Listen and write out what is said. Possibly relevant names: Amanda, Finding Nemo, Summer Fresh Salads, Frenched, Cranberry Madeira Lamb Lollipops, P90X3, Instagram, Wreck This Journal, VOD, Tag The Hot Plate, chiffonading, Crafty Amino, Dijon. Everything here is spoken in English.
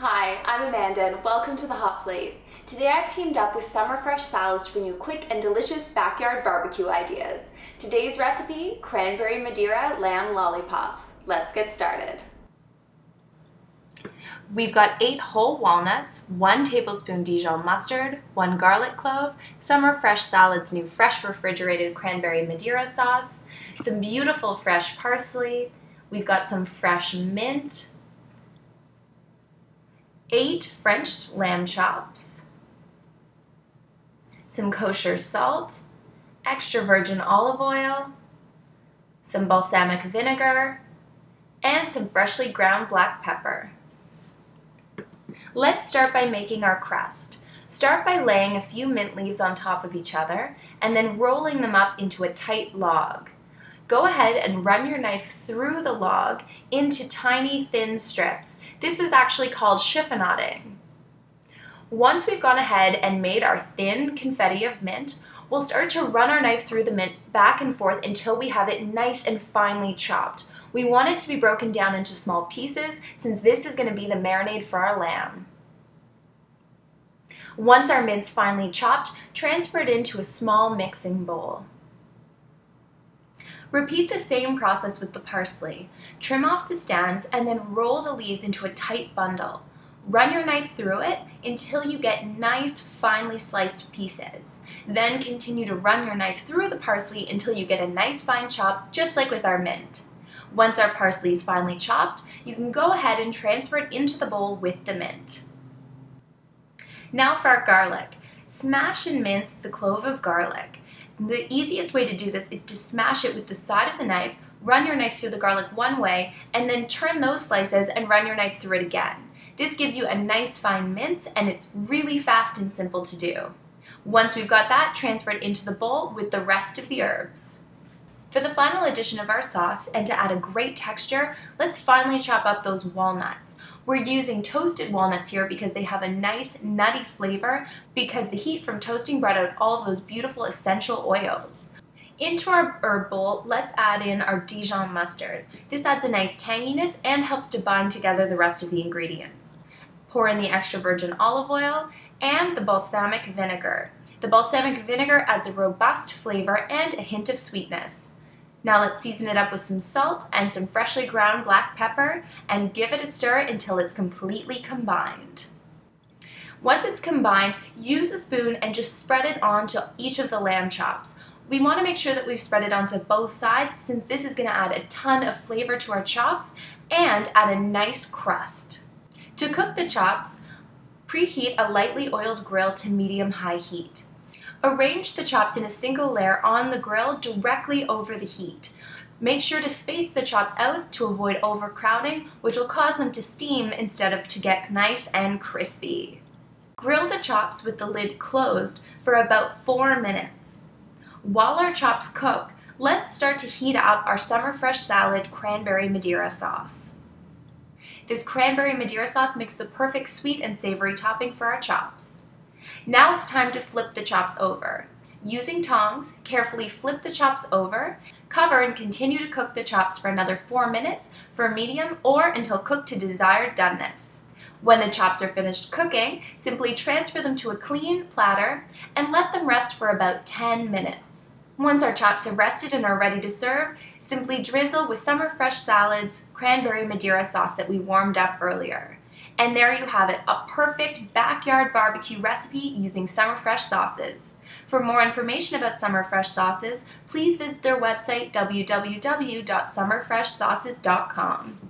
Hi, I'm Amanda and welcome to The Hot Plate. Today I've teamed up with Summer Fresh Salads to bring you quick and delicious backyard barbecue ideas. Today's recipe, Cranberry Madeira Lamb Lollipops. Let's get started. We've got 8 whole walnuts, 1 tablespoon Dijon mustard, 1 garlic clove, Summer Fresh Salads' new fresh refrigerated cranberry Madeira sauce, some beautiful fresh parsley, we've got some fresh mint, 8 Frenched lamb chops, some kosher salt, extra virgin olive oil, some balsamic vinegar, and some freshly ground black pepper. Let's start by making our crust. Start by laying a few mint leaves on top of each other and then rolling them up into a tight log. Go ahead and run your knife through the log into tiny thin strips. This is actually called chiffonading. Once we've gone ahead and made our thin confetti of mint, we'll start to run our knife through the mint back and forth until we have it nice and finely chopped. We want it to be broken down into small pieces since this is going to be the marinade for our lamb. Once our mint's finely chopped, transfer it into a small mixing bowl. Repeat the same process with the parsley. Trim off the stems and then roll the leaves into a tight bundle. Run your knife through it until you get nice, finely sliced pieces. Then continue to run your knife through the parsley until you get a nice fine chop, just like with our mint. Once our parsley is finely chopped, you can go ahead and transfer it into the bowl with the mint. Now for our garlic. Smash and mince the clove of garlic. The easiest way to do this is to smash it with the side of the knife, run your knife through the garlic one way, and then turn those slices and run your knife through it again. This gives you a nice fine mince, and it's really fast and simple to do. Once we've got that, transfer it into the bowl with the rest of the herbs. For the final addition of our sauce, and to add a great texture, let's finally chop up those walnuts. We're using toasted walnuts here because they have a nice nutty flavor because the heat from toasting brought out all of those beautiful essential oils. Into our herb bowl, let's add in our Dijon mustard. This adds a nice tanginess and helps to bind together the rest of the ingredients. Pour in the extra virgin olive oil and the balsamic vinegar. The balsamic vinegar adds a robust flavor and a hint of sweetness. Now let's season it up with some salt and some freshly ground black pepper and give it a stir until it's completely combined. Once it's combined, use a spoon and just spread it onto each of the lamb chops. We want to make sure that we've spread it onto both sides since this is going to add a ton of flavor to our chops and add a nice crust. To cook the chops, preheat a lightly oiled grill to medium-high heat. Arrange the chops in a single layer on the grill directly over the heat. Make sure to space the chops out to avoid overcrowding, which will cause them to steam instead of to get nice and crispy. Grill the chops with the lid closed for about 4 minutes. While our chops cook, let's start to heat up our Summer Fresh Salad Cranberry Madeira sauce. This cranberry Madeira sauce makes the perfect sweet and savory topping for our chops. Now it's time to flip the chops over. Using tongs, carefully flip the chops over, cover and continue to cook the chops for another 4 minutes for medium or until cooked to desired doneness. When the chops are finished cooking, simply transfer them to a clean platter and let them rest for about 10 minutes. Once our chops have rested and are ready to serve, simply drizzle with Summer Fresh Salads cranberry Madeira sauce that we warmed up earlier. And there you have it, a perfect backyard barbecue recipe using Summer Fresh sauces. For more information about Summer Fresh sauces, please visit their website www.summerfreshsauces.com.